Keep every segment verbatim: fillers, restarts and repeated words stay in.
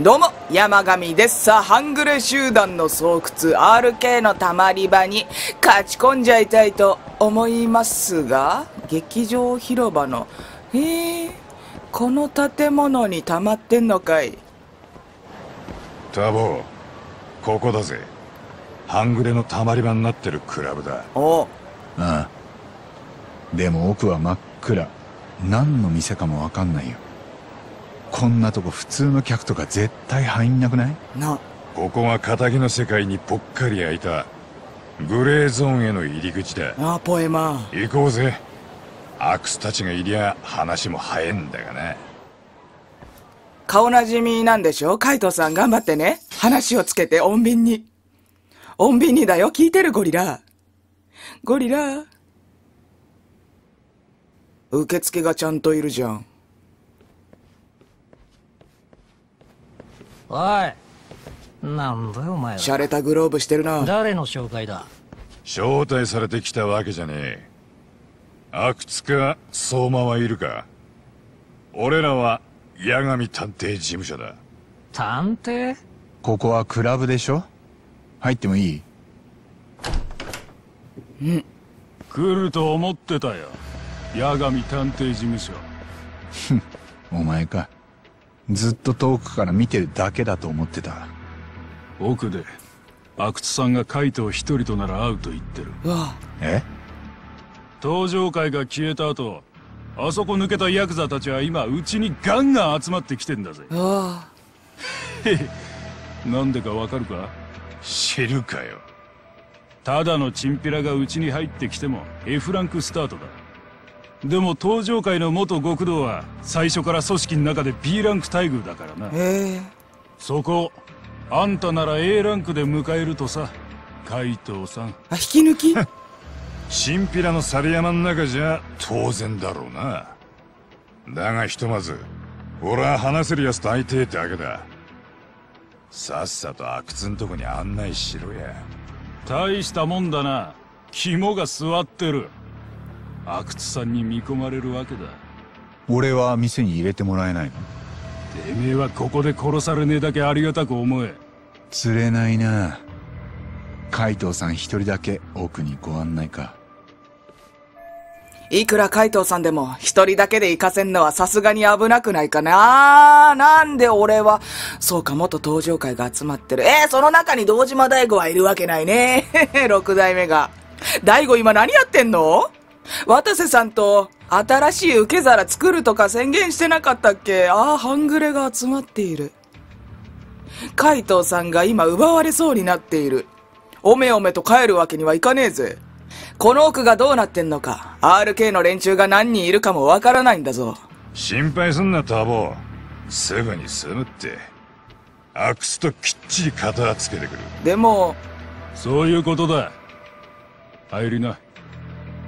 どうも、山上です。さあ、半グレ集団の巣窟 アールケー の溜まり場に勝ち込んじゃいたいと思いますが、劇場広場の、へえ、この建物に溜まってんのかい。タボ、ここだぜ。半グレの溜まり場になってるクラブだ。おう。ああ。でも奥は真っ暗。何の店かもわかんないよ。こんなとこ普通の客とか絶対入んなくないな。ここが仇の世界にぽっかり開いたグレーゾーンへの入り口だ。ああ、ポエマー行こうぜ。アクスたちがいりゃ話も早えんだがな。顔なじみなんでしょ、カイトさん。頑張ってね。話をつけて、穏便に穏便にだよ。聞いてる？ゴリラゴリラ。受付がちゃんといるじゃん。おい、なんだよお前は。洒落たグローブしてるな。誰の紹介だ？招待されてきたわけじゃねえ。阿久津か相馬はいるか？俺らは八神探偵事務所だ。探偵？ここはクラブでしょ？入ってもいい？うん。来ると思ってたよ。八神探偵事務所。ふん、お前か。ずっと遠くから見てるだけだと思ってた。奥で阿久津さんがカイトを一人となら会うと言ってる。うわえ？登場会が消えた後、あそこ抜けたヤクザたちは今うちにガンガン集まってきてんだぜ。うわなんでかわかるか？知るかよ。ただのチンピラがうちに入ってきても エフ ランクスタートだ。でも東上界の元極道は最初から組織の中で ビー ランク待遇だからな。へえ。そこあんたなら エー ランクで迎えるとさ、海藤さん。あ、引き抜きチンピラの猿山の中じゃ当然だろうな。だがひとまず俺は話せるやつ大抵だけだ。さっさと阿久津んとこに案内しろや。大したもんだな、肝が座ってる。阿久津さんに見込まれるわけだ。俺は店に入れてもらえないの？てめえはここで殺されねえだけありがたく思え。釣れないな。海藤さん一人だけ奥にご案内か。いくら海藤さんでも一人だけで行かせんのはさすがに危なくないかな。なんで俺は。そうか、元登場会が集まってる。えー、その中に堂島大吾はいるわけないね。六代目が。大吾今何やってんの？渡瀬さんと新しい受け皿作るとか宣言してなかったっけ？ああ、半グレが集まっている。海藤さんが今奪われそうになっている。おめおめと帰るわけにはいかねえぜ。この奥がどうなってんのか、アールケー の連中が何人いるかもわからないんだぞ。心配すんなタボ、すぐに済むって。アクスときっちり片付けてくる。でもそういうことだ。入りな。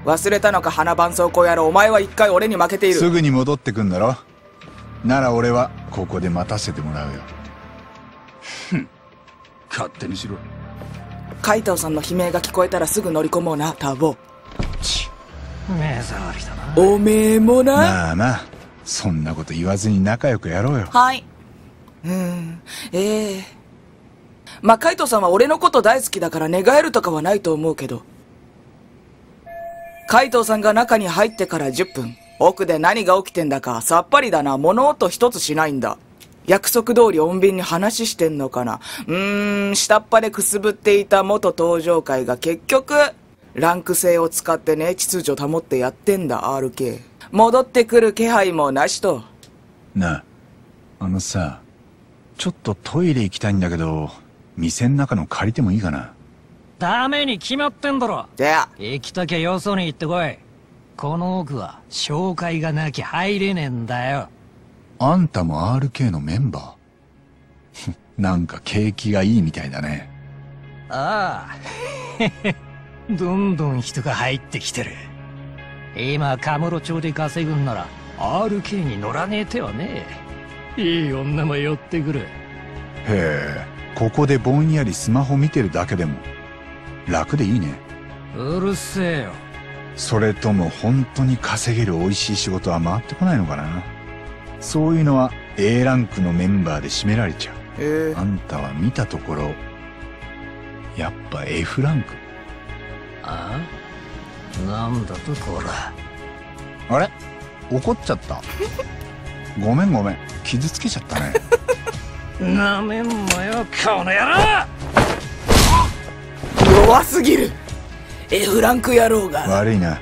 忘れたのか、花絆創膏やら。お前は一回俺に負けている。すぐに戻ってくんだろ。なら俺はここで待たせてもらうよ。ふん、勝手にしろ。海藤さんの悲鳴が聞こえたらすぐ乗り込もうな、タボ。ち目障りだな。おめえもな。まあまあ、そんなこと言わずに仲良くやろうよ。はい。うーん、ええー、まあ海藤さんは俺のこと大好きだから寝返るとかはないと思うけど。海藤さんが中に入ってからじゅっぷん、奥で何が起きてんだかさっぱりだな。物音一つしないんだ。約束通り穏便に話してんのかな。うーん、下っ端でくすぶっていた元登場会が結局ランク制を使ってね、秩序保ってやってんだ アールケー。 戻ってくる気配もなしと。なあ、あのさ、ちょっとトイレ行きたいんだけど、店の中の借りてもいいかな？ダメに決まってんだろ。じゃあ行きたきゃよそに行ってこい。この奥は紹介がなきゃ入れねえんだよ。あんたも アールケー のメンバーなんか景気がいいみたいだね。ああどんどん人が入ってきてる。今カムロ町で稼ぐんなら アールケー に乗らねえ手はねえ。いい女も寄ってくる。へえ、ここでぼんやりスマホ見てるだけでも楽でいいね。うるせえよ。それとも本当に稼げる美味しい仕事は回ってこないのかな？そういうのは A ランクのメンバーで占められちゃう。えー、あんたは見たところやっぱ F ランク。ああ、なんだとこら。あれ、怒っちゃった。ごめんごめん、傷つけちゃったね。なめんなよこの野郎。弱すぎる。 F ランク野郎が。悪いな、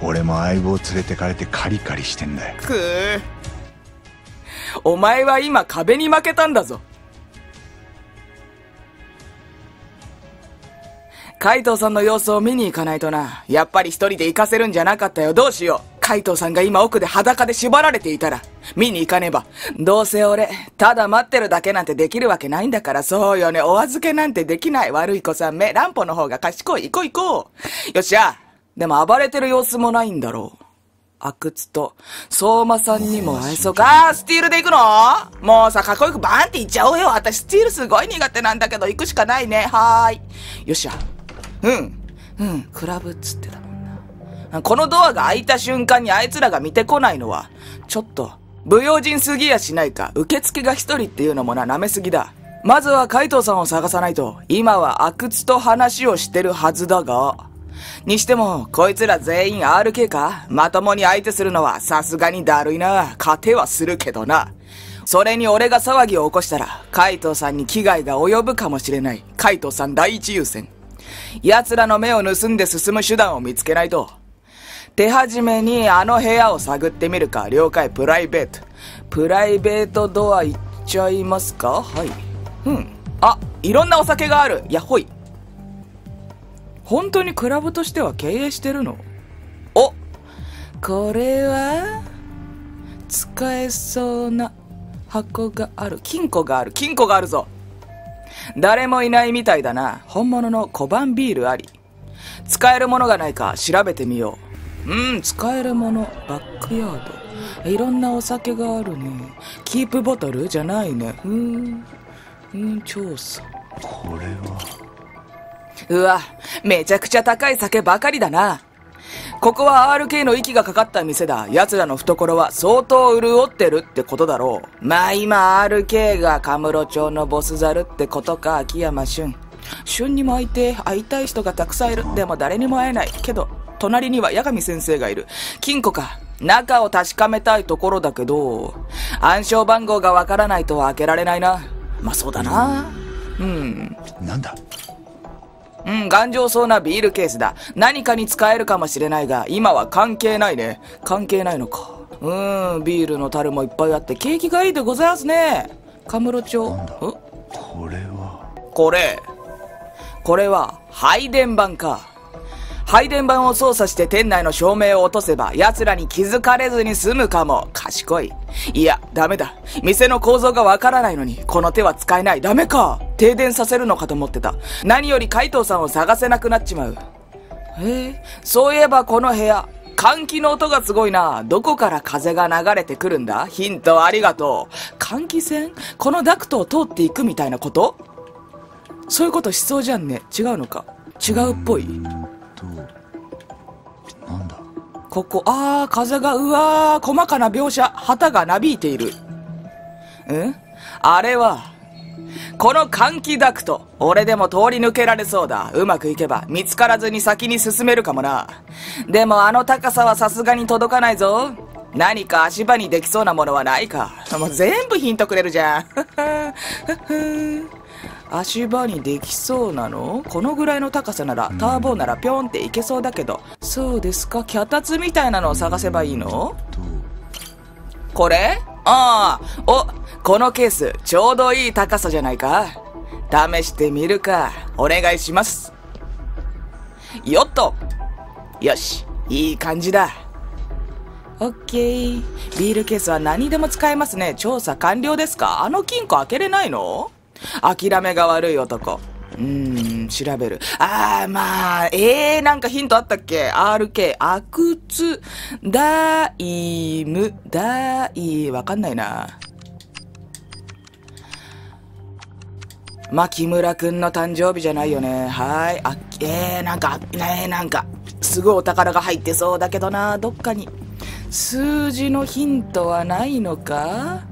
俺も相棒連れてかれてカリカリしてんだよ。くー、お前は今壁に負けたんだぞ。海藤さんの様子を見に行かないとな。やっぱり一人で行かせるんじゃなかったよ。どうしよう。海藤さんが今奥で裸で縛られていたら見に行かねば。どうせ俺ただ待ってるだけなんてできるわけないんだから。そうよね、お預けなんてできない。悪い子さんめ、乱歩の方が賢い。行こう行こう。よっしゃ。でも暴れてる様子もないんだろう。阿久津と相馬さんにも愛想が。あー、スティールで行くの？もうさ、かっこよくバーンって行っちゃおうよ。私スティールすごい苦手なんだけど行くしかないね。はーい、よっしゃ。うんうん、クラブっつってたもんな。このドアが開いた瞬間にあいつらが見てこないのはちょっと不用心すぎやしないか。受付が一人っていうのもな、舐めすぎだ。まずは海藤さんを探さないと。今は阿久津と話をしてるはずだが、にしてもこいつら全員 アールケー か。まともに相手するのはさすがにだるいな。勝てはするけどな。それに俺が騒ぎを起こしたら海藤さんに危害が及ぶかもしれない。海藤さん第一優先。奴らの目を盗んで進む手段を見つけないと。手始めにあの部屋を探ってみるか。了解。プライベートプライベートドア行っちゃいますか。はい。うん、あ、いろんなお酒がある。やっほい。本当にクラブとしては経営してるの？お、これは使えそうな箱がある。金庫がある。金庫があるぞ。誰もいないみたいだな。本物の小判ビールあり。使えるものがないか調べてみよう。うん、使えるもの。バックヤード。いろんなお酒があるね。キープボトルじゃないね。うーん、うーん、調査。これは、うわ、めちゃくちゃ高い酒ばかりだな。ここは アールケー の息がかかった店だ。奴らの懐は相当潤ってるってことだろう。まあ今 アールケー がカムロ町のボスザルってことか。秋山俊俊にも会いて、会いたい人がたくさんいる。でも誰にも会えないけど隣には八神先生がいる。金庫か。中を確かめたいところだけど、暗証番号がわからないとは開けられないな。まあそうだな。うん、なんだ。うん、頑丈そうなビールケースだ。何かに使えるかもしれないが、今は関係ないね。関係ないのか。うーん、ビールの樽もいっぱいあって、景気がいいでございますね。カムロ町。なんだ？これは。これ。これは、配電盤か。配電盤を操作して店内の照明を落とせば、奴らに気づかれずに済むかも。賢い。いや、ダメだ。店の構造がわからないのに、この手は使えない。ダメか。停電させるのかと思ってた。何より海藤さんを探せなくなっちまう。へえ、そういえばこの部屋、換気の音がすごいな。どこから風が流れてくるんだ？ヒントありがとう。換気扇？このダクトを通っていくみたいなこと？そういうことしそうじゃんね。違うのか。違うっぽい。なんだここ。ああ、風が、うわー、細かな描写。旗がなびいている。ん？あれはこの換気ダクト。俺でも通り抜けられそうだ。うまくいけば見つからずに先に進めるかもな。でもあの高さはさすがに届かないぞ。何か足場にできそうなものはないか。もう全部ヒントくれるじゃん。足場にできそうなの？このぐらいの高さならターボならピョンっていけそうだけど。そうですか。脚立みたいなのを探せばいいの？これ？ああ、お、このケースちょうどいい高さじゃないか。試してみるか。お願いします。よっと、よし、いい感じだ。オッケー。ビールケースは何でも使えますね。調査完了ですか。あの金庫開けれないの？諦めが悪い男。うーん、調べる。ああ、まあ、えー、なんかヒントあったっけ。 アールケー、阿久津、ダイム、ダイ、わかんないな。まあ、木村くんの誕生日じゃないよね。はい。あ、えー、なんか、えー、なんか、すごいお宝が入ってそうだけどな、どっかに。数字のヒントはないのか。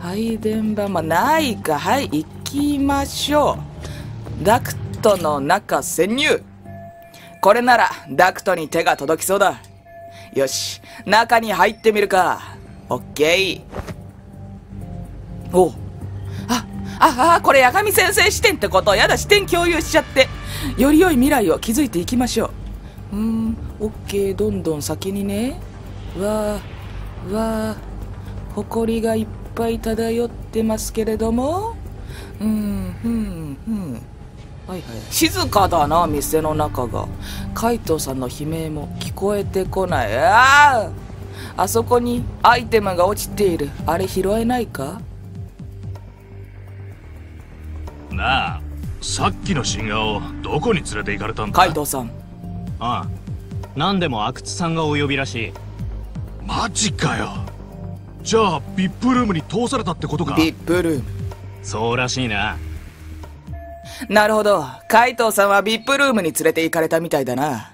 配電盤、まあ、ないか。はい、行きましょう。ダクトの中潜入。これならダクトに手が届きそうだ。よし、中に入ってみるか。オッケー。おう。あ、あ、あ、これ八神先生視点ってこと。やだ、視点共有しちゃって。より良い未来を築いていきましょう。うーん、オッケー、どんどん先にね。わー、わー、ほこりがいっぱい漂ってますけれども。うーん、ふん、ふん。はいはい、静かだな、店の中が。海藤さんの悲鳴も聞こえてこない。ああ、あそこにアイテムが落ちている。あれ拾えないかなあ。さっきの新顔どこに連れて行かれたんだ海藤さん。ああ、何でも阿久津さんがお呼びらしい。マジかよ。じゃあ ブイアイピー ルームに通されたってことか。 ブイアイピー ルーム、そうらしいな。なるほど、海藤さんは ブイアイピー ルームに連れて行かれたみたいだな。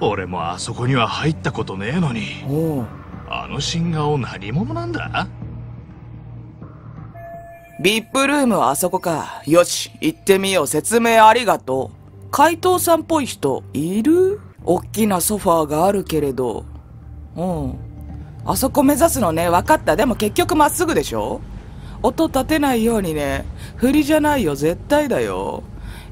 俺もあそこには入ったことねえのに。おう、あの新顔何者なんだ。 ブイアイピー ルームはあそこか。よし、行ってみよう。説明ありがとう。海藤さんっぽい人いる。おっきなソファーがあるけれど。うん、あそこ目指すのね。分かった。でも結局まっすぐでしょ。音立てないようにね。振りじゃないよ、絶対だよ。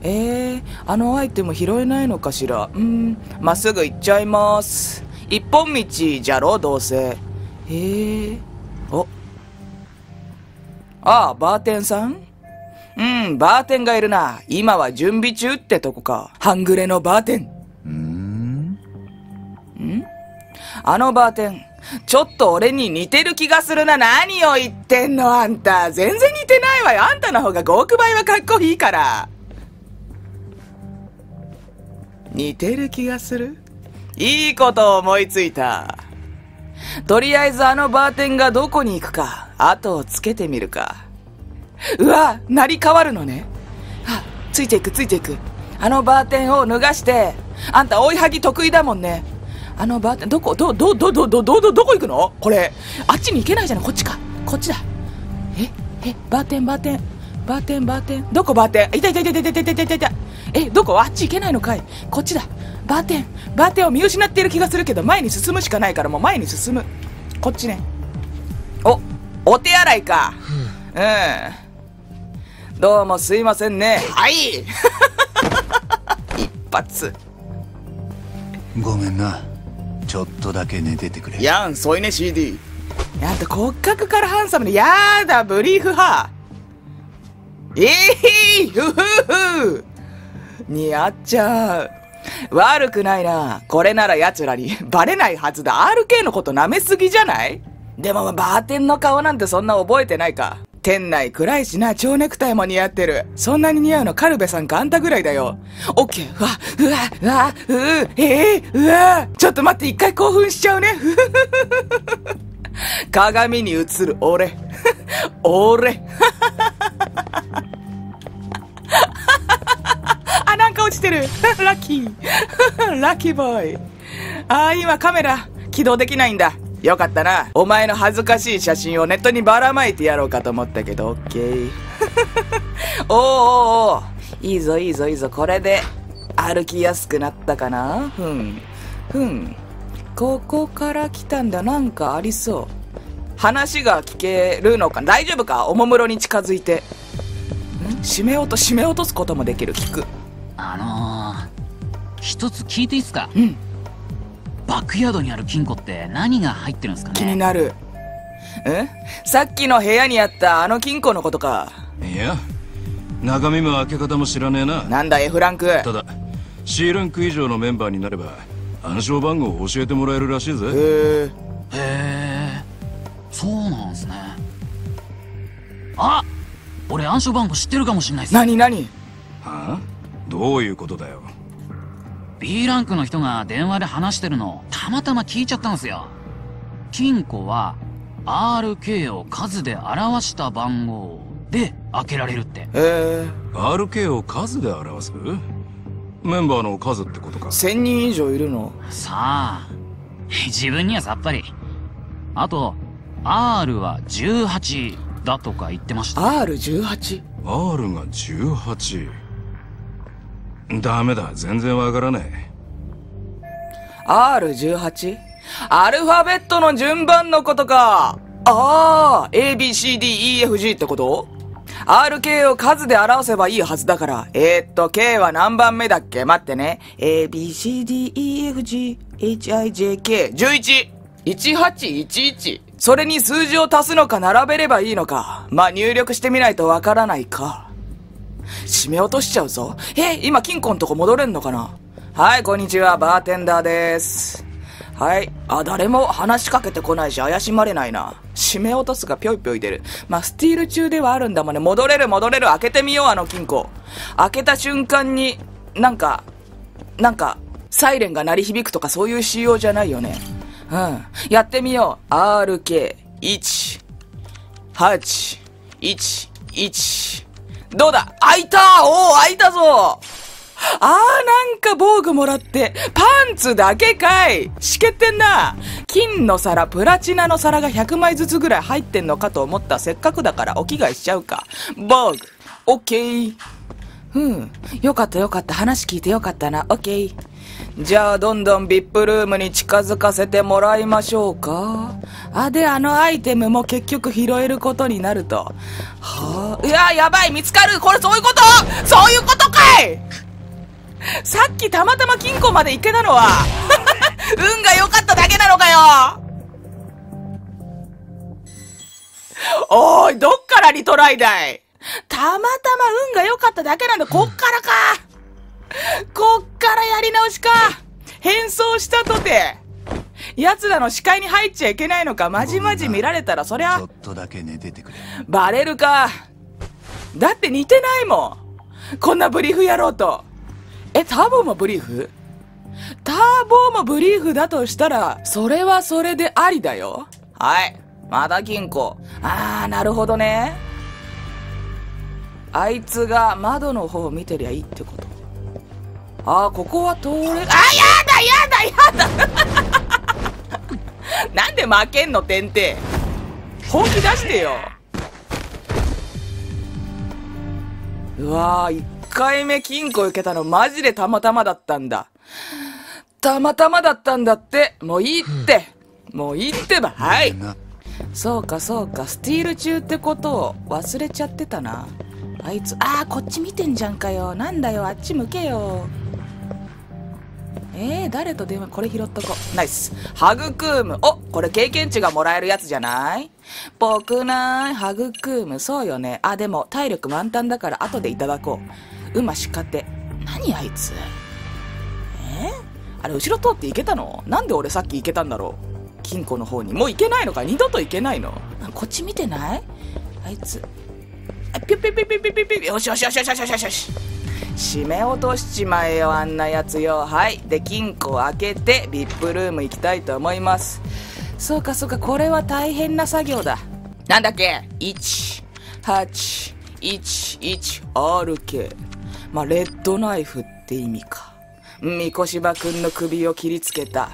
えー、あのアイテム拾えないのかしら。うん、まっすぐ行っちゃいます。一本道じゃろ、どうせ。えー、お、ああ、バーテンさん。うん、バーテンがいるな。今は準備中ってとこか。半グレのバーテン。うーん、んあのバーテンちょっと俺に似てる気がするな。何を言ってんのあんた。全然似てないわよ。あんたの方がごおくばいはかっこいいから。似てる気がする。いいことを思いついた。とりあえずあのバーテンがどこに行くか後をつけてみるか。うわ、成り変わるのね。あ、ついていくついていく。あのバーテンを脱がして。あんた追いはぎ得意だもんね。あのバーテンどこどどどどどどどどこ行くの。これあっちに行けないじゃない。こっちか、こっちだ。ええ、バーテンバーテンバーテンバーテンどこ。バーテン、いたいたいたいたいたいたいたいた。え、どこ。あっち行けないのかい。こっちだ。バーテンバーテンを見失っている気がするけど前に進むしかないから。もう前に進む。こっちね。お、お手洗いか。うん、どうもすいませんね。はい。一発ごめんな。ちょっとだけ寝ててくれ。やん、添い寝 シーディー。 あんた骨格からハンサムで。やーだ、ブリーフ派。ええー、ふふふ、似合っちゃう。悪くないな。これなら奴らにバレないはずだ。 アールケー のこと舐めすぎじゃない。でもバーテンの顔なんてそんな覚えてないか。店内暗いしな。蝶ネクタイも似合ってる。そんなに似合うのカルベさんかあんたぐらいだよ。オッケー。うわうわうわううええー、うわちょっと待って、一回興奮しちゃうね。鏡に映る俺。俺。あ、なんか落ちてる。ラッキー。ラッキーボーイ。あー、今カメラ起動できないんだ。よかったな。お前の恥ずかしい写真をネットにばらまいてやろうかと思ったけど、オッケー。おーおーおー、いいぞいいぞいいぞ。これで歩きやすくなったかな。ふんふん。ここから来たんだ。なんかありそう。話が聞けるのか。大丈夫か。おもむろに近づいて。ん、締め落と締め落とすこともできる。聞く。あのー、一つ聞いていいっすか。うん、バックヤードにある金庫って何が入ってるんですかね。気になる。ん、さっきの部屋にあったあの金庫のことか。いや、中身も開け方も知らねえな。なんだ エフ ランク。ただ シー ランク以上のメンバーになれば暗証番号を教えてもらえるらしいぜ。へえへえ、そうなんすね。あ、俺暗証番号知ってるかもしれないっす。何何。はあ、どういうことだよ。B ランクの人が電話で話してるのたまたま聞いちゃったんすよ。金庫は アールケー を数で表した番号で開けられるって。へえ、 アールケー を数で表すメンバーの数ってことか。せんにん以上いるのさあ。自分にはさっぱり。あと R はじゅうはちだとか言ってました。 アールじゅうはち？ R がじゅうはち。ダメだ、全然わからない。 アールじゅうはち？ アルファベットの順番のことか。ああ、 エービーシーディーイーエフジー ってこと？ アールケー を数で表せばいいはずだから。えー、っと、K は何番目だっけ？待ってね。エービーシーディーイーエフジーエイチアイジェーケーじゅういち。いちはちいちいち。それに数字を足すのか並べればいいのか。まあ、入力してみないとわからないか。締め落としちゃうぞ。え、今金庫のとこ戻れんのかな？はい、こんにちは。バーテンダーです。はい。あ、誰も話しかけてこないし怪しまれないな。締め落とすがぴょいぴょい出る。まあ、スティール中ではあるんだもんね。戻れる戻れる。開けてみよう、あの金庫。開けた瞬間に、なんか、なんか、サイレンが鳴り響くとかそういう仕様じゃないよね。うん。やってみよう。アールケーいちはちいちいち。どうだ？開いた！おー、開いたぞ！ああ、なんか防具もらって、パンツだけかい。しけってんな。金の皿、プラチナの皿がひゃくまいずつぐらい入ってんのかと思った。せっかくだからお着替えしちゃうか。防具。オッケー。うん。よかったよかった。話聞いてよかったな。オッケー。じゃあ、どんどん ブイアイピー ルームに近づかせてもらいましょうか。あ、で、あのアイテムも結局拾えることになると。はあ。いや、やばい。見つかる。これそういうこと？そういうことかい。さっきたまたま金庫まで行けたのは運が良かっただけなのかよ。おーい、どっからリトライだい。たまたま運が良かっただけなんだ。こっからか。こっからやり直しか。変装したとて奴らの視界に入っちゃいけないのか。まじまじ見られたらそりゃバレるか。だって似てないもん、こんなブリーフ野郎と。え、ターボもブリーフ？ターボもブリーフだとしたら、それはそれでありだよ。はい。また金庫。あー、なるほどね。あいつが窓の方を見てりゃいいってこと。あー、ここは通れ、あー、やだやだやだなんで負けんの、天帝。本気出してよ。うわー、いっかいめ金庫受けたのマジでたまたまだったんだ。たまたまだったんだって。もういいって。もういいってば。はい。そうかそうか。スティール中ってことを忘れちゃってたな。あいつ、ああ、こっち見てんじゃんかよ。なんだよ、あっち向けよ。えー、誰と電話？これ拾っとこう。ナイス。ハグクーム。お、これ経験値がもらえるやつじゃない？ぽくない？ハグクーム。そうよね。あ、でも体力満タンだから後でいただこう。うましかて。何あいつ。えー、あれ、後ろ通って行けたの？なんで俺さっき行けたんだろう。金庫の方に。もう行けないのか。二度と行けないの。こっち見てないあいつ。あ、ピュピュピュピュピュピュピュ。よしよしよしよしよしよしよし。締め落としちまえよ、あんなやつよ。はい。で、金庫を開けて、ブイアイピー ルーム行きたいと思います。そうかそうか、これは大変な作業だ。なんだっけ ?いちはちいちいちアールケー。まあ、レッドナイフって意味か。三越芝くんの首を切りつけた。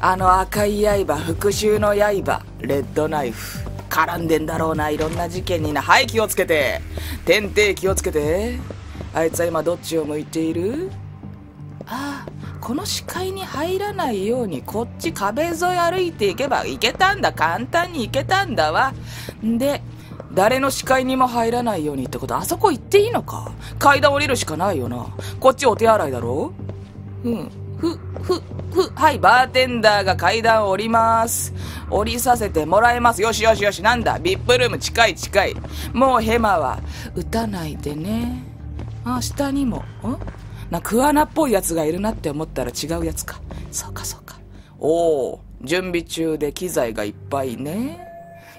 あの赤い刃、復讐の刃、レッドナイフ。絡んでんだろうな、いろんな事件にな。はい、気をつけて。天帝気をつけて。あいつは今どっちを向いている？ああ、この視界に入らないようにこっち壁沿い歩いていけば行けたんだ。簡単に行けたんだわ。んで、誰の視界にも入らないようにってこと。あそこ行っていいのか。階段降りるしかないよな。こっちお手洗いだろ。うん。ふ、ふ、ふ。はい、バーテンダーが階段を降ります。降りさせてもらえます。よしよしよし。なんだ。ブイアイピー ルーム近い近い。もうヘマは打たないでね。あ、下にも。んな、クアナっぽいやつがいるなって思ったら違うやつか。そうかそうか。おー。準備中で機材がいっぱいね。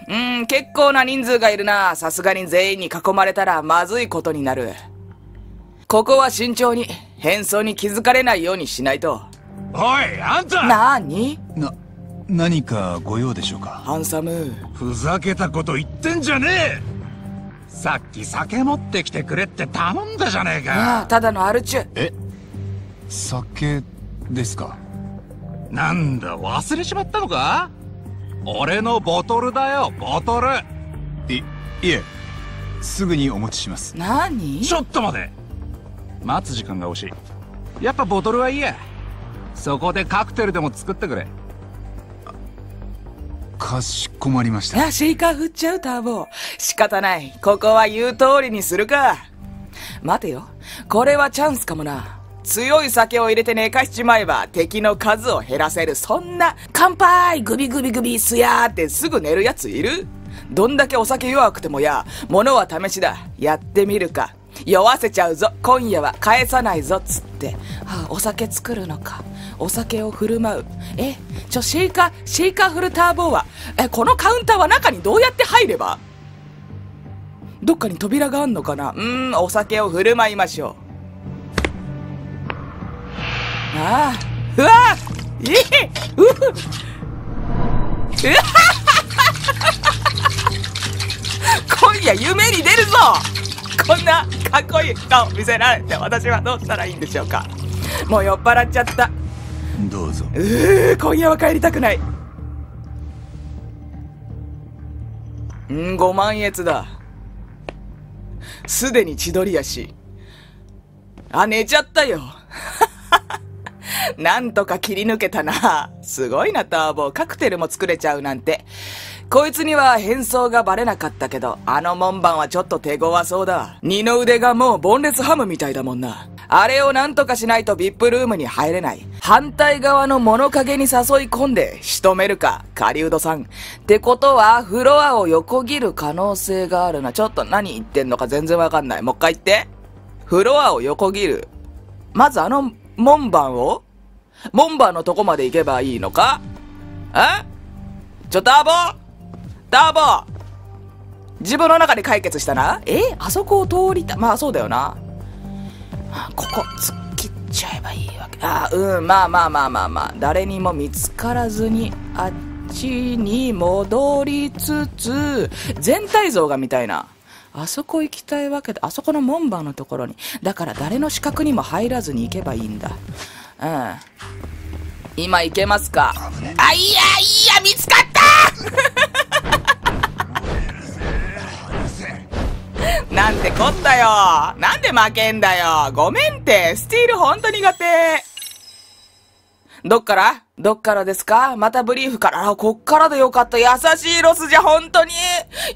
うーん、結構な人数がいるな。さすがに全員に囲まれたらまずいことになる。ここは慎重に、変装に気づかれないようにしないと。おい、あんた！なーに？な、何かご用でしょうか？ハンサム。ふざけたこと言ってんじゃねえ！さっき酒持ってきてくれって頼んだじゃねえか。ああ、ただのアルチュ。え？酒ですか。なんだ、忘れちまったのか？俺のボトルだよ、ボトル。い、いえ、すぐにお持ちします。何？ちょっと待て、待つ時間が惜しい。やっぱボトルはいいや。そこでカクテルでも作ってくれ。かしこまりました。あ、シェイカー振っちゃう、ターボ。仕方ない、ここは言う通りにするか。待てよ、これはチャンスかもな。強い酒を入れて寝かしちまえば敵の数を減らせる。そんな乾杯グビグビグビすやーってすぐ寝るやついる？どんだけお酒弱くてもや、物は試しだ。やってみるか。酔わせちゃうぞ、今夜は返さないぞつって、はあ、お酒作るのか。お酒を振る舞う。え、ちょ、シェイカー、シェイカーフルターボーは、え、このカウンターは中にどうやって入れば？どっかに扉があんのかな？うーん、お酒を振る舞いましょう。ああ、うわー、ええ、うふ、うわ今夜夢に出るぞ。こんなかっこいい顔見せられて私はどうしたらいいんでしょうか。もう酔っ払っちゃった。どうぞ。うー、今夜は帰りたくない。ん、ご満悦だ。すでに千鳥やし。あ、寝ちゃったよなんとか切り抜けたな。すごいな、ターボ。カクテルも作れちゃうなんて。こいつには変装がバレなかったけど、あの門番はちょっと手強そうだ。二の腕がもうボンレスハムみたいだもんな。あれをなんとかしないと ブイアイピー ルームに入れない。反対側の物陰に誘い込んで仕留めるか、狩人さん。ってことは、フロアを横切る可能性があるな。ちょっと何言ってんのか全然わかんない。もう一回言って。フロアを横切る。まずあの門番を門番のとこまで行けばいいのか？え？ちょ、ターボーターボー自分の中で解決したな。え？あそこを通りた、まあそうだよな。ここ、突っ切っちゃえばいいわけ。ああ、うん、まあまあまあまあまあ。誰にも見つからずに、あっちに戻りつつ、全体像が見たいな。あそこ行きたいわけだ。あそこの門番のところに。だから誰の死角にも入らずに行けばいいんだ。うん。今行けますか？あ、いやいや、見つかったなんてこったよ。なんで負けんだよ。ごめんって、スティールほんと苦手。どっからどっからですか？またブリーフから。あ、こっからでよかった。優しいロスじゃ、ほんとに。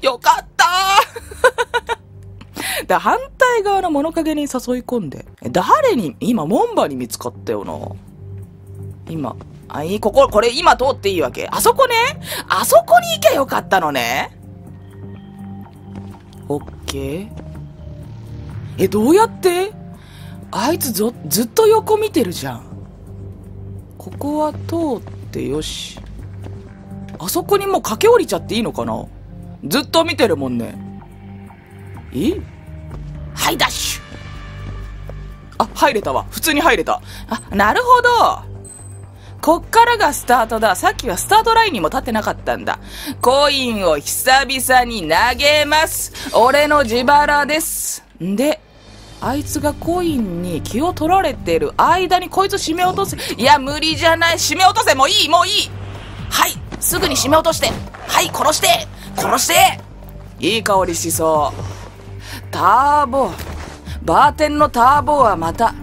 よかっただ、反対側の物陰に誘い込んで。誰に、今、門番に見つかったよな。今、あ、いい、ここ、これ今通っていいわけ。あそこね。あそこに行きゃよかったのね。オッケー。え、どうやって？あいつぞ、ずっと横見てるじゃん。ここは通ってよし。あそこにもう駆け下りちゃっていいのかな？ずっと見てるもんね。え？はい、ダッシュ。あ、入れたわ。普通に入れた。あ、なるほど。こっからがスタートだ。さっきはスタートラインにも立ってなかったんだ。コインを久々に投げます。俺の自腹です。んで、あいつがコインに気を取られてる間にこいつ締め落とせ。いや、無理じゃない。締め落とせ。もういい、もういい。はい、すぐに締め落として。はい、殺して。殺して。いい香りしそう。ターボー。バーテンのターボーはまた、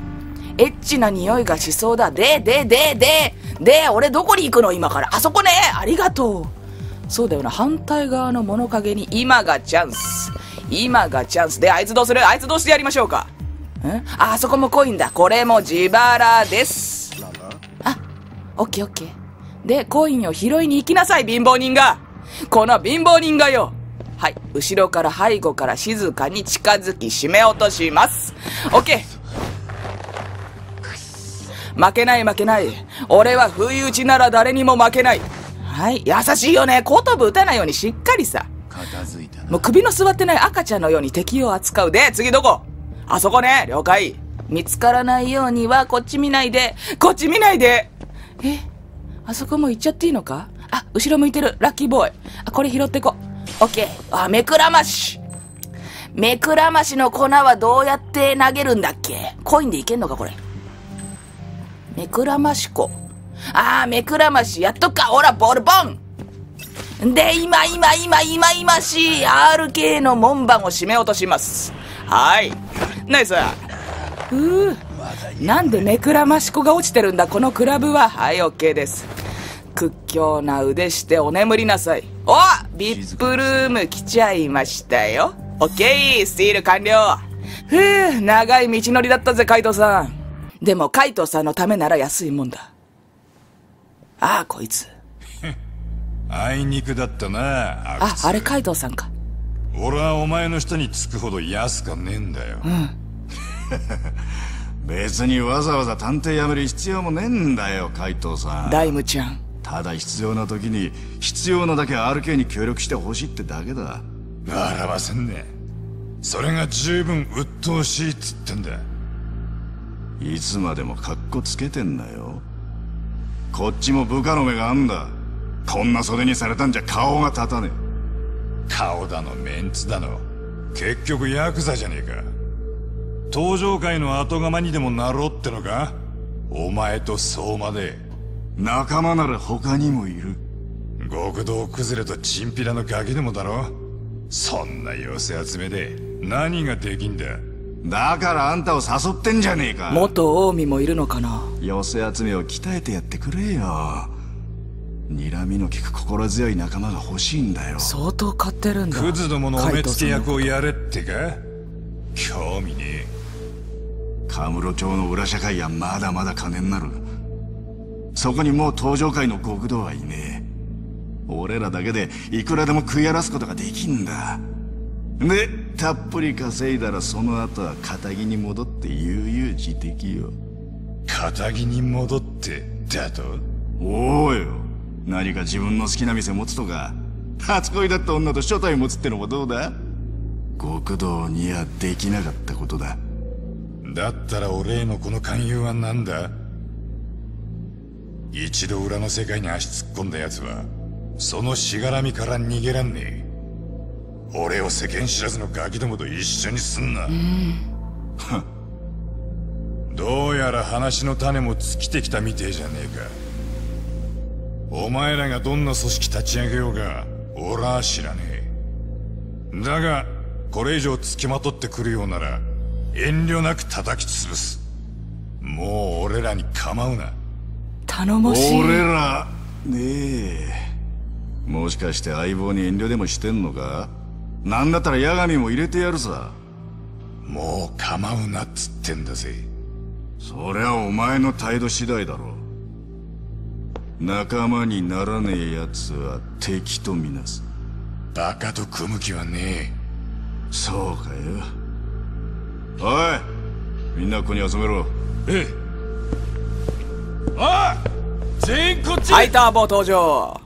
エッチな匂いがしそうだ。で、で、で、で、で、俺どこに行くの今から。あそこね。ありがとう。そうだよな。反対側の物陰に、今がチャンス。今がチャンス。で、あいつどうする？あいつどうしてやりましょうか。ん？あ、あそこもコインだ。これも自腹です。あ、オッケーオッケー。で、コインを拾いに行きなさい、貧乏人が。この貧乏人がよ。はい。後ろから背後から静かに近づき締め落とします。オッケー。負けない負けない。俺は不意打ちなら誰にも負けない。はい。優しいよね。後頭部打たないようにしっかりさ。片付いたな。もう首の座ってない赤ちゃんのように敵を扱う。で、次どこ？あそこね。了解。見つからないようにはこっち見ないで。こっち見ないで。え？あそこも行っちゃっていいのか？あ、後ろ向いてる。ラッキーボーイ。あ、これ拾ってこ。オッケー。あ、目くらまし。目くらましの粉はどうやって投げるんだっけ？コインでいけんのか、これ。目くらまし粉。あー、目くらまし。やっとくか。ほら、ボールボン。で、今今今今今しい アールケー の門番を締め落とします。はい、ナイス。うー、なんで目くらましこが落ちてるんだ、このクラブは。はい、 オーケー です。屈強な腕してお眠りなさい。お、 ブイアイピー ルーム来ちゃいましたよ。 オーケー、 スティール完了。ふう、長い道のりだったぜカイトさん。でもカイトさんのためなら安いもんだ。ああ、こいつあいにくだったな。 あ, あれカイトさんか。俺はお前の下につくほど安かねえんだよ、うん。別にわざわざ探偵やめる必要もねえんだよカイトさん。ダイムちゃん、ただ必要な時に必要なだけ アールケー に協力してほしいってだけだ。笑わせんね。それが十分鬱陶しいっつってんだ。いつまでもカッコつけてんだよ。こっちも部下の目があんだ。こんな袖にされたんじゃ顔が立たねえ。顔だのメンツだの、結局ヤクザじゃねえか。登場界の後釜にでもなろうってのか。お前と相馬で仲間なら他にもいる。極道崩れとチンピラのガキでもだろ。そんな寄せ集めで何ができんだ。だからあんたを誘ってんじゃねえか。元近江もいるのかな。寄せ集めを鍛えてやってくれよ。睨みの利く心強い仲間が欲しいんだよ。相当買ってるんだ。クズどものお目付け役をやれってか。興味ねえ。神室町の裏社会はまだまだ金になる。そこにもう東上界の極道はいねえ。俺らだけでいくらでも食い荒らすことができんだ。で、たっぷり稼いだらその後は堅気に戻って悠々自適よ。堅気に戻ってだと？おうよ。何か自分の好きな店持つとか、初恋だった女と初対持つってのもどうだ？極道にはできなかったことだ。だったら俺へのこの勧誘は何だ？一度裏の世界に足突っ込んだ奴はそのしがらみから逃げらんねえ。俺を世間知らずのガキどもと一緒にすんな。どうやら話の種も尽きてきたみてえじゃねえか。お前らがどんな組織立ち上げようが俺は知らねえ。だがこれ以上つきまとってくるようなら遠慮なく叩き潰す。もう俺らに構うな。頼もしい。俺らねえ。もしかして相棒に遠慮でもしてんのか。なんだったら八神も入れてやるさ。もう構うなっつってんだぜ。そりゃお前の態度次第だろう。仲間にならねえやつは敵とみなす。バカと組む気はねえ。そうかよ。おい、みんなここに集めろ。ええ。ああ、全員こっち。ハイターボ登場。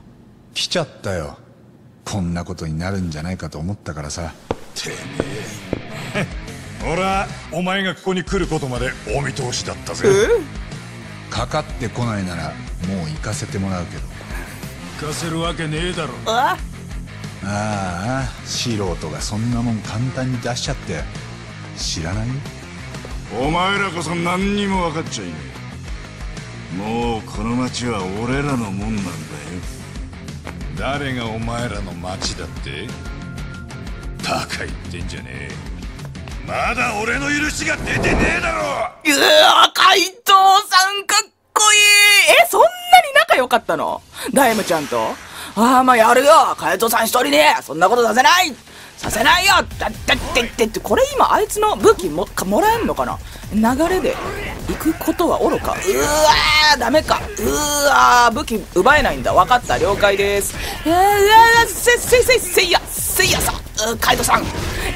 来ちゃったよ。こんなことになるんじゃないかと思ったからさ。てめえ。俺はお前がここに来ることまでお見通しだったぜ。かかってこないならもう行かせてもらうけど。行かせるわけねえだろ。ああ、ああ、素人がそんなもん簡単に出しちゃって。知らない？お前らこそ何にも分かっちゃいねえ。もうこの町は俺らのもんなんだよ。誰がお前らの町だって？バカ言ってんじゃねえ。まだ俺の許しが出てねえだろ。うわ、怪盗さんかっこいい。え、そんなに仲良かったの？ダイムちゃんと。ああ、まあやるよ。怪盗さん一人でそんなことさせない。させないよ。だってってってって、これ今あいつの武器もかもらえんのかな。流れで行くことは愚か。うわー、ダメか。うわー、武器奪えないんだ。分かった、了解です。うわー、せせせせいやせいやさん、カイトさん。い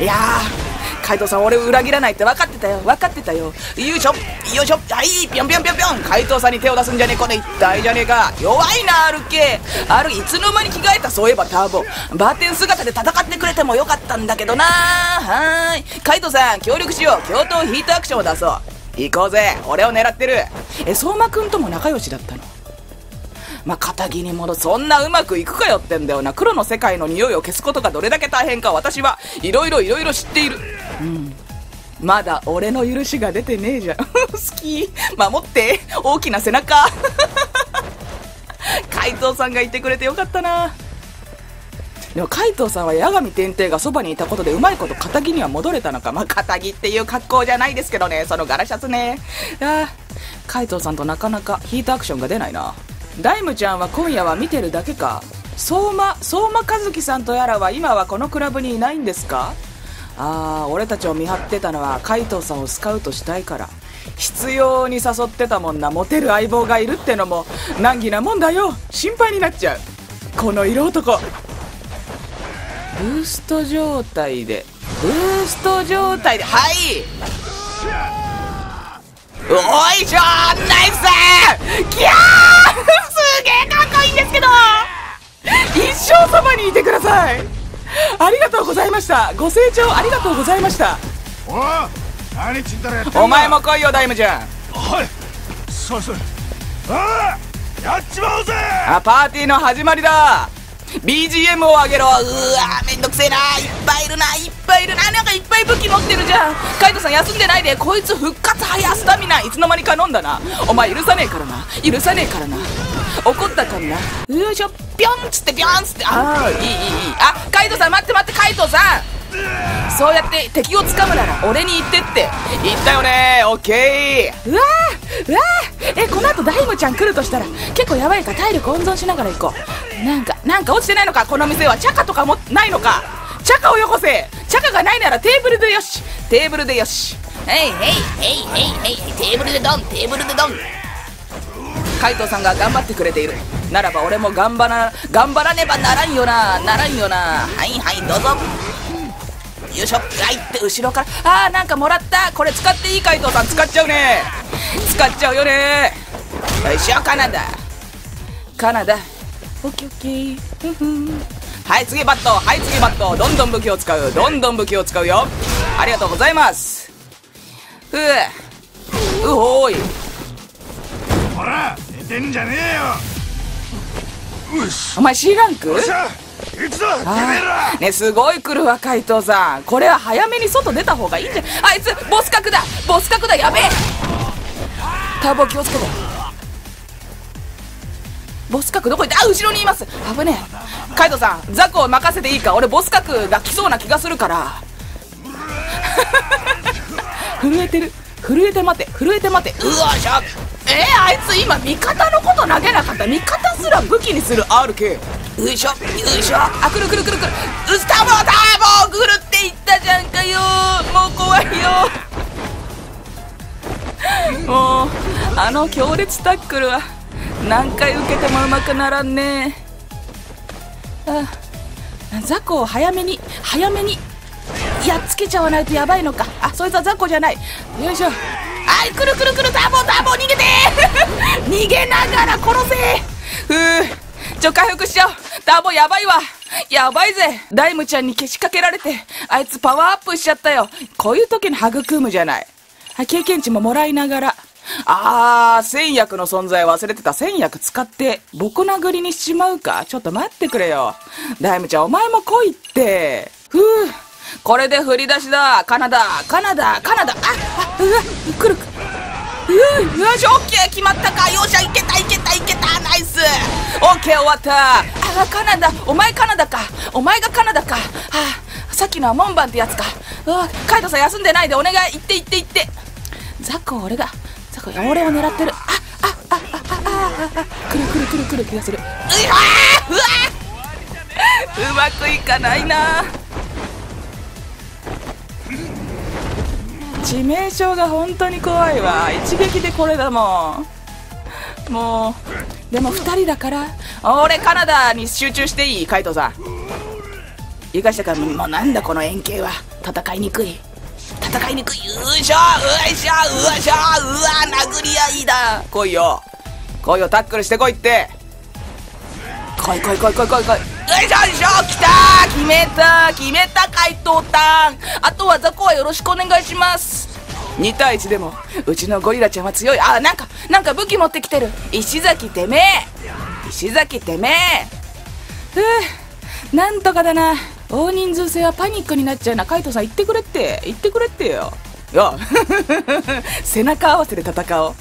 やー、カイトさん俺裏切らないって分かってたよ。分かってたよ。よいしょよいしょ。はい、ぴょんぴょんぴょんぴょん。カイトさんに手を出すんじゃねえ。これ一体じゃねえか。弱いな アールケー。 ある、いつの間に着替えた。そういえばターボバーテン姿で戦ってくれてもよかったんだけどな。はーい、カイトさん協力しよう。共闘ヒートアクションを出そう。行こうぜ、俺を狙ってる。え、相馬くんとも仲良しだったの。まあ、堅気に戻す。そんなうまくいくかよってんだよな。黒の世界の匂いを消すことがどれだけ大変か、私はいろいろいろいろ知っている。うん、まだ俺の許しが出てねえじゃん。好き、守って大きな背中。海藤さんがいてくれてよかったな。でも海藤さんは八神天帝がそばにいたことでうまいこと堅気には戻れたのか。まあ堅気っていう格好じゃないですけどね、そのガラシャツね。あー、海藤さんとなかなかヒートアクションが出ないな。ダイムちゃんは今夜は見てるだけか。相馬相馬和樹さんとやらは今はこのクラブにいないんですか。ああ、俺たちを見張ってたのは海藤さんをスカウトしたいから必要に誘ってたもんな。モテる相棒がいるってのも難儀なもんだよ。心配になっちゃうこの色男。ブースト状態でブースト状態ではい、おいしょー、ナイスー、キャーすげえかっこいいんですけど、一生そばにいてください。ありがとうございました。ご清聴ありがとうございました。お前も来いよダイムちゃん。はい、すいません。ああ、やっちまおうぜ。あ、パーティーの始まりだ。 ビージーエム をあげろ。うわー、めんどくせえな。いっぱいいるないっぱいいるな。なんかいっぱい武器持ってるじゃん。カイトさん休んでないで。こいつ復活早スタミナいつの間にか飲んだな。お前許さねえからな、許さねえからな。怒ったからな。よいしょ、ピョンっつってピョンっつって。ああ、いいいいいい。あ、カイトさん待って待って、カイトさん、そうやって敵をつかむなら俺に言ってって言ったよね。オッケー。うわーうわー、え、この後ダイムちゃん来るとしたら結構やばいか。体力温存しながら行こう。なんかなんか落ちてないのかこの店は。チャカとかもないのか。チャカをよこせ。チャカがないならテーブルでよし、テーブルでよし。えいえいえいえいえい、テーブルでドン、テーブルでドン。海藤さんが頑張ってくれているならば俺も頑張ら頑張らねばならんよな、ならんよな。はいはい、どうぞ、よいしょ。はいって後ろから、あー、なんかもらった。これ使っていい？海藤さん使っちゃうね、使っちゃうよね。よいしょ、カナダカナダ、オッケーオッケー。ふふん、はい次バット、はい次バット。どんどん武器を使う、どんどん武器を使うよ。ありがとうございます。ふううほーい。ほら出んじゃねえよ。お前 C ランク？ね、すごい来るわ海藤さん。これは早めに外出た方がいいんじゃ。あいつボス格だ、ボス格だ、やべえ。ターボ気をつけて。ボス格どこ行った？あ、後ろにいます。危ねえ。海藤さんザコを任せていいか。俺ボス格が来そうな気がするから震えてる、震えて待て、震えて待て。うわしゃ、えー、あいつ今味方のこと投げなかった。味方すら武器にする アールケー。 ういしょういしょ、あ、くるくるくるくる、うす、ターボターボ、くるって言ったじゃんかよ。もう怖いよもうあの強烈タックルは何回受けてもうまくならんねえ。ああ、雑魚を早めに早めにやっつけちゃわないとやばいのか。あ、そいつは雑魚じゃない。よいしょ、はい、くるくるくる、ターボターボ、逃げて逃げながら殺せ。ふう、ちょ、回復しちゃおう。ターボやばいわ、やばいぜ。ダイムちゃんにけしかけられてあいつパワーアップしちゃったよ。こういう時に育むじゃない。はい、経験値ももらいながら。あー、戦薬の存在忘れてた。戦薬使ってボコ殴りにしまうか。ちょっと待ってくれよダイムちゃん、お前も来いって。ふう、これで振り出しだ。カナダカナダカナダ。ああ、うわ、くるくる、うう、よし、オッケー決まったか。よっしゃ、いけたいけたいけた、ナイス、オッケー終わった。あ、カナダ、お前カナダか、お前がカナダか。はあ、さっきのは門番ってやつか。あ、カイトさん休んでないでお願い。行って行って行って。ザコ、俺がザコ、俺を狙ってる。あああああああ、くるくるくるくる気がする。うわうわうまくいかないな。致命傷が本当に怖いわ。一撃でこれだもん。もうでもふたりだから。俺カナダに集中していい？海藤さん生かしたから。もうなんだこの円形は、戦いにくい、戦いにくい。ういしょういしょういしょ、うわ殴り合いだ。来いよ来いよ、タックルしてこいって。来い来い来い来い来い来い。よいしょよいしょ、きたー、決めた決めた、海藤ターン。あとはザコはよろしくお願いします。に対いちでもうちのゴリラちゃんは強い。あー、なんかなんか武器持ってきてる。石崎てめえ、石崎てめえ。ふう、なんとかだな。大人数制はパニックになっちゃうな。海藤さん言ってくれって言ってくれってよよ背中合わせで戦おう。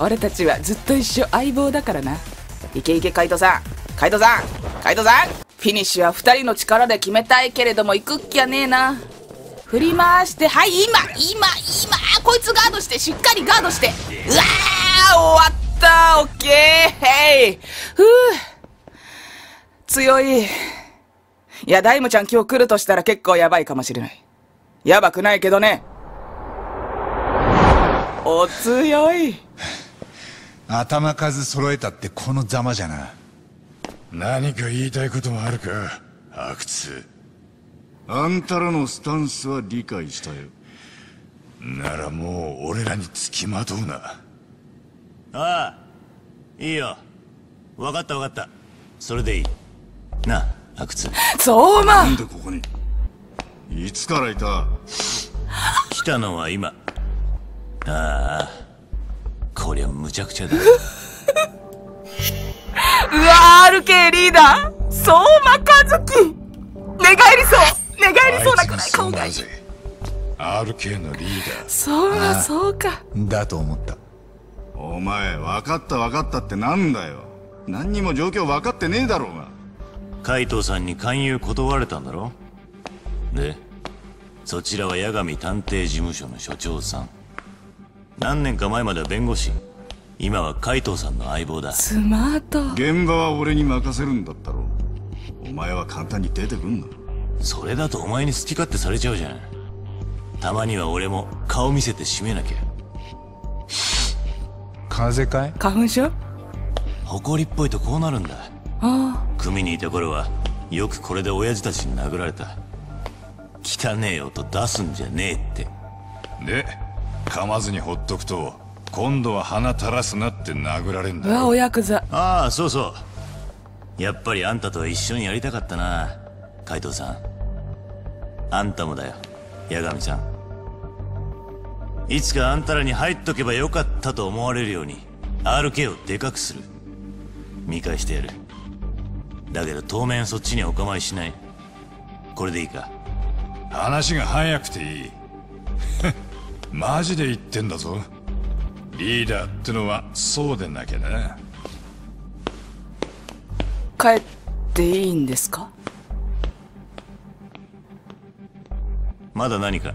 俺たちはずっと一緒、相棒だからな。いけいけ海藤さん、海藤さん、海藤さん。フィニッシュはふたりの力で決めたいけれども行くっきゃねえな。振り回して、はい、今、今、今、こいつガードして、しっかりガードして。うわー、終わった、オッケー、ヘイ。ふぅ、強い。いや、ダイムちゃん今日来るとしたら結構やばいかもしれない。やばくないけどね。お強い。頭数揃えたってこのざまじゃな。何か言いたいこともあるか、阿久津。あんたらのスタンスは理解したよ。ならもう俺らにつきまとうな。ああ、いいよ。分かった分かった。それでいい。なあ、阿久津。そうま。なんでここに。いつからいた？来たのは今。ああ、こりゃむちゃくちゃだ。うわー、アールケー リーダー相馬和樹、寝返りそう、寝返りそうなくらい顔がいい。 アールケー のリーダーそうだ、そうかだと思った。お前分かった分かったってなんだよ。何にも状況分かってねえだろうが。海藤さんに勧誘断れたんだろ。でそちらは八神探偵事務所の所長さん、何年か前までは弁護士、今は海藤さんの相棒だ。スマート。現場は俺に任せるんだったろう。お前は簡単に出てくんな。それだとお前に好き勝手されちゃうじゃん。たまには俺も顔見せて締めなきゃ。風邪かい？花粉症？埃っぽいとこうなるんだ。ああ。組にいた頃はよくこれで親父たちに殴られた。汚ねえ音出すんじゃねえって。で、噛まずにほっとくと。今度は鼻垂らすなって殴られんだ。うわ、おやくざ。ああ、そうそう、やっぱりあんたと一緒にやりたかったな、海藤さん。あんたもだよ、八神さん。いつかあんたらに入っとけばよかったと思われるように アールケー をでかくする。見返してやる。だけど当面そっちにはお構いしない。これでいいか。話が早くていい。マジで言ってんだぞ。リーダーってのはそうでなきゃな。帰っていいんですか？まだ何か？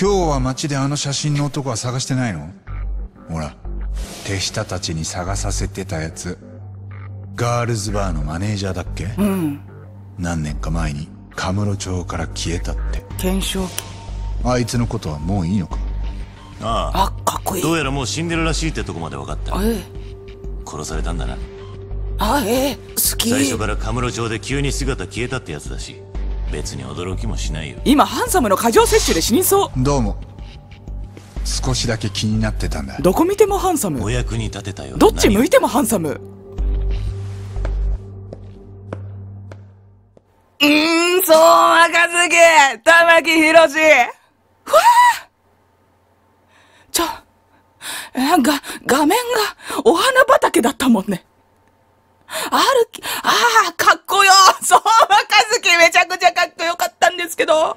今日は街であの写真の男は探してないの？ほら、手下たちに探させてたやつ。ガールズバーのマネージャーだっけ？うん。何年か前にカムロ町から消えたって。検証機。あいつのことはもういいのか？ああ、あ、かっこいい。どうやらもう死んでるらしいってとこまで分かった。ええ、殺されたんだな。あええ、好き。最初からカムロ町で急に姿消えたってやつだし、別に驚きもしないよ。今ハンサムの過剰摂取で死にそう。どうも少しだけ気になってたんだ。どこ見てもハンサム。お役に立てたよ。どっち向いてもハンサム。うーん、そう、赤すぎ玉木宏。ふわー、ちょ、えー、が、画面がお花畑だったもんね。ある、ああ、かっこよ。そう、若月めちゃくちゃかっこよかったんですけど。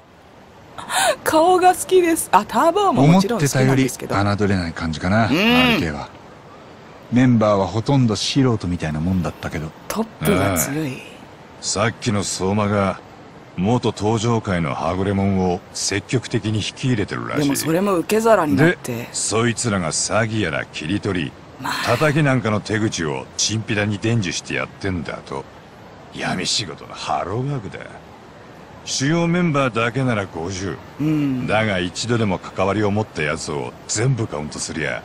顔が好きです。あ、ターボーももちろん好きなんですけど。思ってたより侮れない感じかな、アールケー は。メンバーはほとんど素人みたいなもんだったけど。トップが強い。さっきの相馬が、元登場界のはぐれもんを積極的に引き入れてるらしい。でもそれも受け皿になって、そいつらが詐欺やら切り取り、まあ、叩きなんかの手口をチンピラに伝授してやってんだと。闇仕事のハローワークだ。主要メンバーだけならごじゅう、うん、だが一度でも関わりを持ったやつを全部カウントすりゃ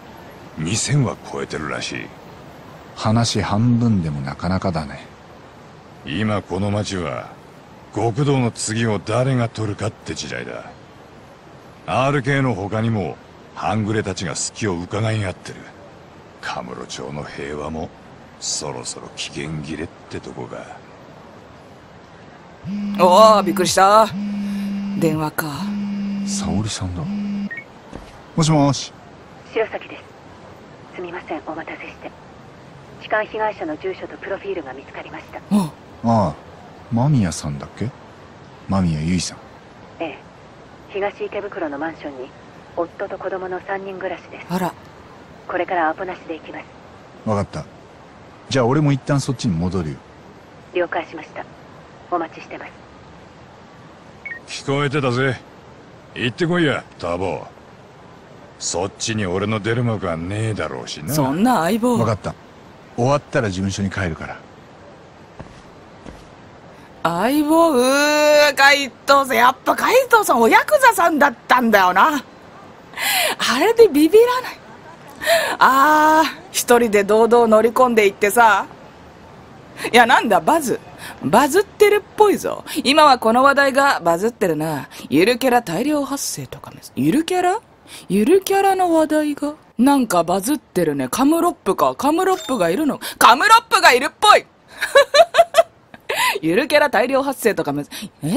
にせんは超えてるらしい。話半分でもなかなかだね。今この街は極道の次を誰が取るかって時代だ。 アールケー の他にも半グレたちが隙を伺い合ってる。カムロ町の平和もそろそろ期限切れってとこか。おお、びっくりした。電話か。沙織さんだ。もしもし、白崎です。すみません、お待たせして。痴漢被害者の住所とプロフィールが見つかりました。ああ、間宮さんだっけ？間宮結衣さん。ええ、東池袋のマンションに夫と子供のさんにん暮らしです。あら、これからアポなしで行きます。分かった。じゃあ俺も一旦そっちに戻るよ。了解しました。お待ちしてます。聞こえてたぜ。行ってこいやタボ。そっちに俺の出る幕はねえだろうしな。そんな相棒。分かった、終わったら事務所に帰るから。相棒。うー、怪盗さん、やっぱ怪盗さんおヤクザさんだったんだよな。あれでビビらない。ああ、一人で堂々乗り込んでいってさ。いや、なんだバズバズってるっぽいぞ。今はこの話題がバズってるな。ゆるキャラ大量発生とかね。ゆるキャラゆるキャラの話題がなんかバズってるね。カムロップか。カムロップがいるの。カムロップがいるっぽいゆるキャラ大量発生とかめず、え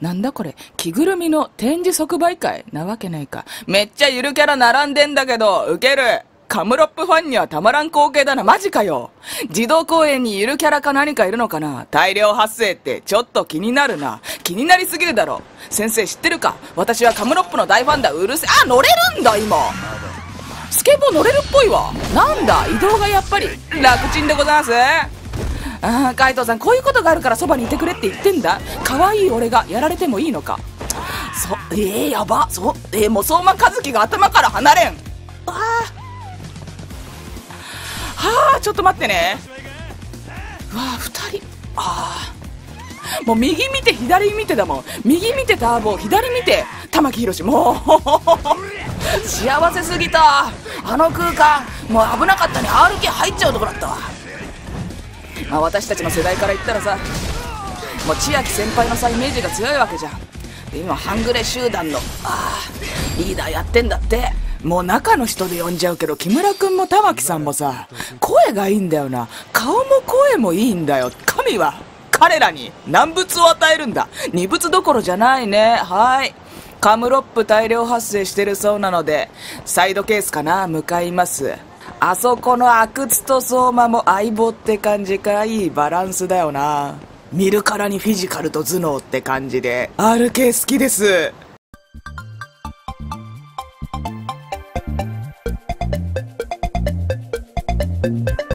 なんだこれ、着ぐるみの展示即売会なわけないか。めっちゃゆるキャラ並んでんだけど、ウケる。カムロップファンにはたまらん光景だな。マジかよ。児童公園にゆるキャラか何かいるのかな。大量発生ってちょっと気になるな。気になりすぎるだろ。先生知ってるか、私はカムロップの大ファンだ。うるせえ。あ、乗れるんだ今。スケボー乗れるっぽいわ。なんだ、移動がやっぱり楽ちんでございます。ああ、海藤さん、こういうことがあるからそばにいてくれって言ってんだ。可愛い俺がやられてもいいのか。そえー、やばそえー、もう相馬和樹が頭から離れん。ああはあ、ちょっと待ってね。うわあ、ふたり。ああ、もう右見て左見てだもん。右見てターボ、左見て玉木宏。もう幸せすぎた。あの空間もう危なかったね。 アールケー 入っちゃうとこだったわ。まあ、私たちの世代から言ったらさ、もう千秋先輩のさイメージが強いわけじゃん。で、今半グレ集団のあーリーダーやってんだって。もう中の人で呼んじゃうけど、木村君も玉木さんもさ、声がいいんだよな。顔も声もいいんだよ。神は彼らに難物を与えるんだ。二物どころじゃないね。はい、カムロップ大量発生してるそうなので、サイドケースかな、向かいます。あそこの阿久津と相馬も相棒って感じか。いいバランスだよな。見るからにフィジカルと頭脳って感じで アールケー 好きです。